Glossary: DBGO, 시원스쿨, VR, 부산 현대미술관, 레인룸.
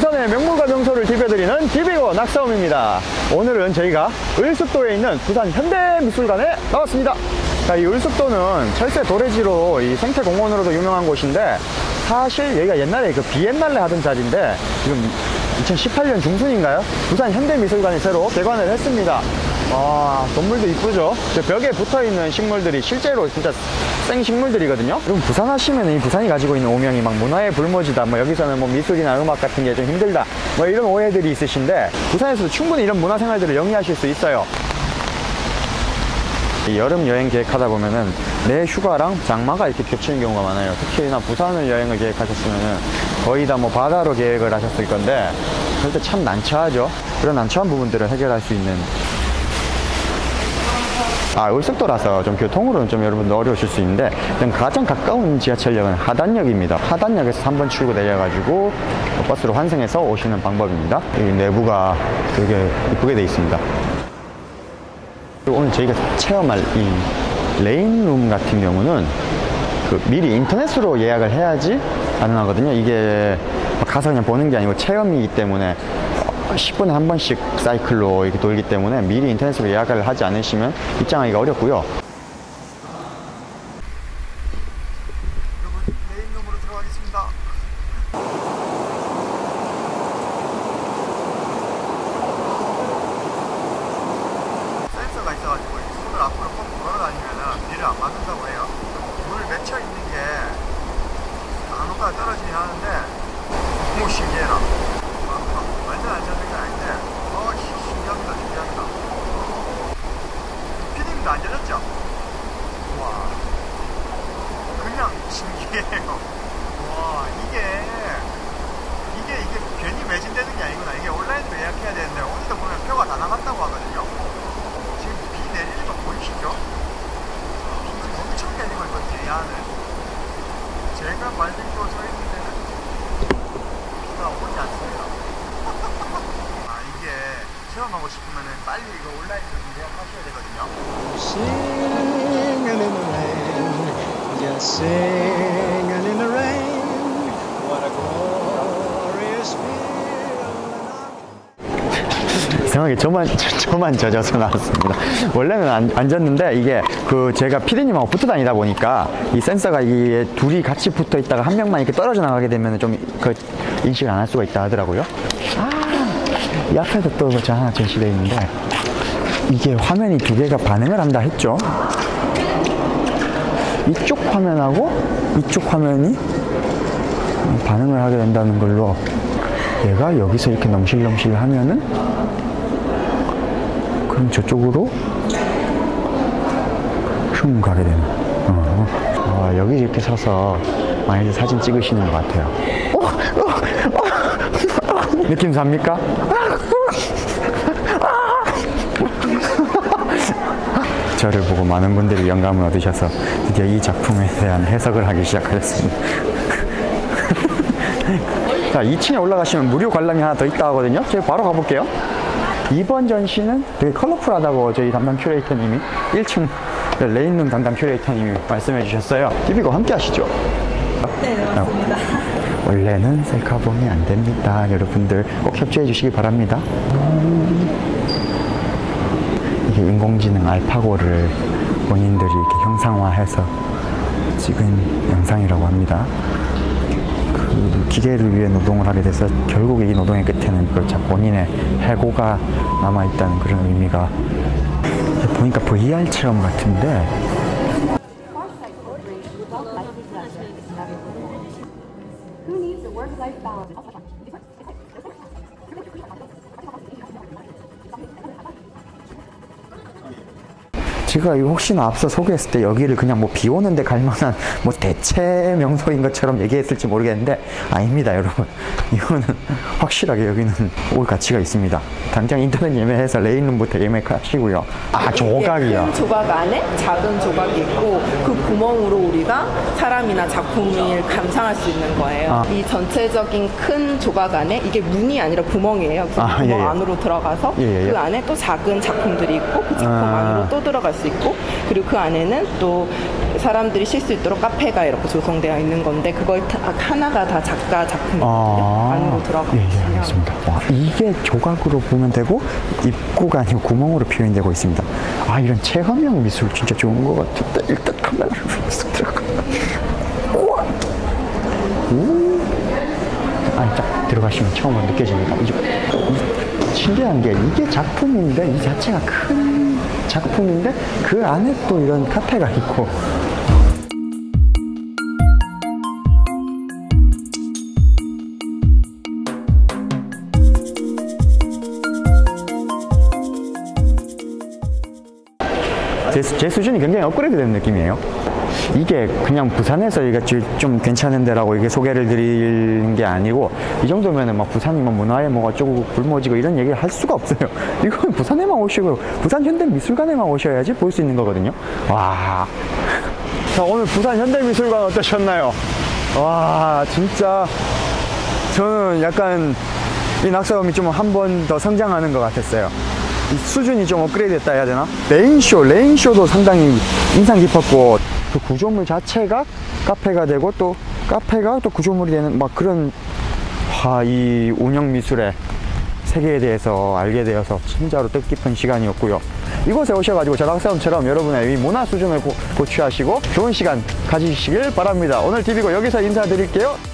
부산의 명물과 명소를 디벼드리는 디비고 낙서음입니다. 오늘은 저희가 을숙도에 있는 부산 현대미술관에 나왔습니다. 자, 이 을숙도는 철새 도래지로 이 생태공원으로도 유명한 곳인데, 사실 여기가 옛날에 그 비엔날레 하던 자리인데 지금 2018년 중순인가요? 부산 현대미술관이 새로 개관을 했습니다. 와, 건물도 이쁘죠? 저 벽에 붙어있는 식물들이 실제로 진짜 생식물들이거든요? 그럼 부산 하시면 이 부산이 가지고 있는 오명이 막 문화의 불모지다, 뭐 여기서는 뭐 미술이나 음악 같은 게 좀 힘들다, 뭐 이런 오해들이 있으신데, 부산에서도 충분히 이런 문화생활들을 영위하실 수 있어요. 여름 여행 계획하다 보면은 내 휴가랑 장마가 이렇게 겹치는 경우가 많아요. 특히나 부산을 여행을 계획하셨으면은 거의 다 뭐 바다로 계획을 하셨을 건데, 그럴 때 참 난처하죠. 그런 난처한 부분들을 해결할 수 있는, 을숙도라서 좀 교통으로는 좀 여러분들 어려우실 수 있는데, 일단 가장 가까운 지하철역은 하단역입니다. 하단역에서 3번 출구 내려가지고 버스로 환승해서 오시는 방법입니다. 여기 내부가 되게 이쁘게 돼 있습니다. 오늘 저희가 체험할 이 레인룸 같은 경우는 그 미리 인터넷으로 예약을 해야지 가능하거든요. 이게 가서 그냥 보는 게 아니고 체험이기 때문에 10분에 한 번씩 사이클로 이렇게 돌기 때문에 미리 인터넷으로 예약을 하지 않으시면 입장하기가 어렵고요. 여러분, 레인룸으로 들어가겠습니다. 센서가 있어가지고 손을 앞으로 뻗고 걸어다니면 비를 안 맞는다고 해요. 물 맺혀 있는 게 간혹가다 떨어지긴 하는데, 너무 신기해라. 완전 안전한 게 아닌데, 신기합니다, 신기합니다. 피디님도 안 젖었죠? 와, 그냥 신기해요. 와, 이게 괜히 매진되는 게 아니구나. 이게 온라인으로 예약해야 되는데, 오늘도 보면 표가 다 나갔다고 하거든요. 지금 비 내리는 거 보이시죠? 지금 엄청 내리고 있거든요, 이 안에. 제가 말등도 서 있는 데는 비가 오지 않습니다. 체험하고 싶으면 빨리 이거 온라인으로 예약하셔야 되거든요. 이상하게 저만 젖어서 나왔습니다. 원래는 안 젖는데, 이게 그 제가 피디님하고 붙어 다니다 보니까 이 센서가 이게 둘이 같이 붙어 있다가 한 명만 이렇게 떨어져 나가게 되면 좀 그 인식을 안 할 수가 있다 하더라고요. 이 앞에도 또 저 하나 제시되어 있는데, 이게 화면이 두 개가 반응을 한다 했죠. 이쪽 화면하고 이쪽 화면이 반응을 하게 된다는 걸로, 얘가 여기서 이렇게 넘실넘실 하면은 그럼 저쪽으로 슝 가게 되는. 와, 여기 이렇게 서서 많이들 사진 찍으시는 것 같아요. 느낌 삽니까? 저를 보고 많은 분들이 영감을 얻으셔서 드디어 이 작품에 대한 해석을 하기 시작하셨습니다. 자, 2층에 올라가시면 무료 관람이 하나 더 있다 하거든요. 저희 바로 가볼게요. 이번 전시는 되게 컬러풀하다고 저희 담당 큐레이터님이 1층 레인룸 담당 큐레이터님이 말씀해 주셨어요. 디비고 함께 하시죠. 네, 맞습니다. 원래는 셀카봉이 안 됩니다. 여러분들 꼭 협조해 주시기 바랍니다. 이게 인공지능 알파고를 본인들이 이렇게 형상화해서 찍은 영상이라고 합니다. 그 기계를 위해 노동을 하게 돼서 결국 이 노동의 끝에는 본인의 해고가 남아있다는 그런 의미가, 보니까 VR 체험 같은데, 제가 혹시나 앞서 소개했을 때 여기를 그냥 뭐 비 오는데 갈 만한 뭐 대체 명소인 것처럼 얘기했을지 모르겠는데, 아닙니다, 여러분. 이거는 확실하게 여기는 올 가치가 있습니다. 당장 인터넷 예매해서 레인룸부터 예매하시고요. 아, 조각이요. 큰 조각 안에 작은 조각이 있고, 그 구멍으로 우리가 사람이나 작품을 감상할 수 있는 거예요. 아. 이 전체적인 큰 조각 안에, 이게 문이 아니라 구멍이에요. 그 구멍 안으로 들어가서 그 안에 또 작은 작품들이 있고, 그 작품 안으로 또 들어갈 수 있고. 있고, 그리고 그 안에는 또 사람들이 쉴 수 있도록 카페가 이렇게 조성되어 있는 건데, 그걸 하나가 다 작가 작품이거든요. 안으로 들어가 보시면. 예, 알겠습니다. 와, 이게 조각으로 보면 되고 입구가 아니고 구멍으로 표현되고 있습니다. 아, 이런 체험형 미술 진짜 좋은 것 같아요. 일단 카메라를 쓱 들어가. 우와. 아니, 딱 들어가시면 처음으로 느껴집니다. 신기한 게 이게 작품인데, 이 자체가 큰 작품인데 그 안에 또 이런 카페가 있고. 제 수준이 굉장히 업그레이드 된 느낌이에요. 이게 그냥 부산에서 이게 좀 괜찮은데라고 이게 소개를 드리는 게 아니고, 이 정도면은 막 부산이 뭐 문화에 뭐가 조금 굶어지고 이런 얘기를 할 수가 없어요. 이건 부산에만 오시고 부산 현대미술관에만 오셔야지 볼 수 있는 거거든요. 와. 자, 오늘 부산 현대미술관 어떠셨나요? 와, 진짜 저는 약간 이 낙서음이 좀 한 번 더 성장하는 것 같았어요. 수준이 좀 업그레이드 됐다 해야 되나? 레인쇼도 상당히 인상 깊었고, 그 구조물 자체가 카페가 되고 또 카페가 또 구조물이 되는 막 그런, 와, 이 운영 미술의 세계에 대해서 알게 되어서 진짜로 뜻깊은 시간이었고요. 이곳에 오셔가지고 자랑싸움처럼 여러분의 이 문화 수준을 고취하시고 좋은 시간 가지시길 바랍니다. 오늘 TV고 여기서 인사드릴게요.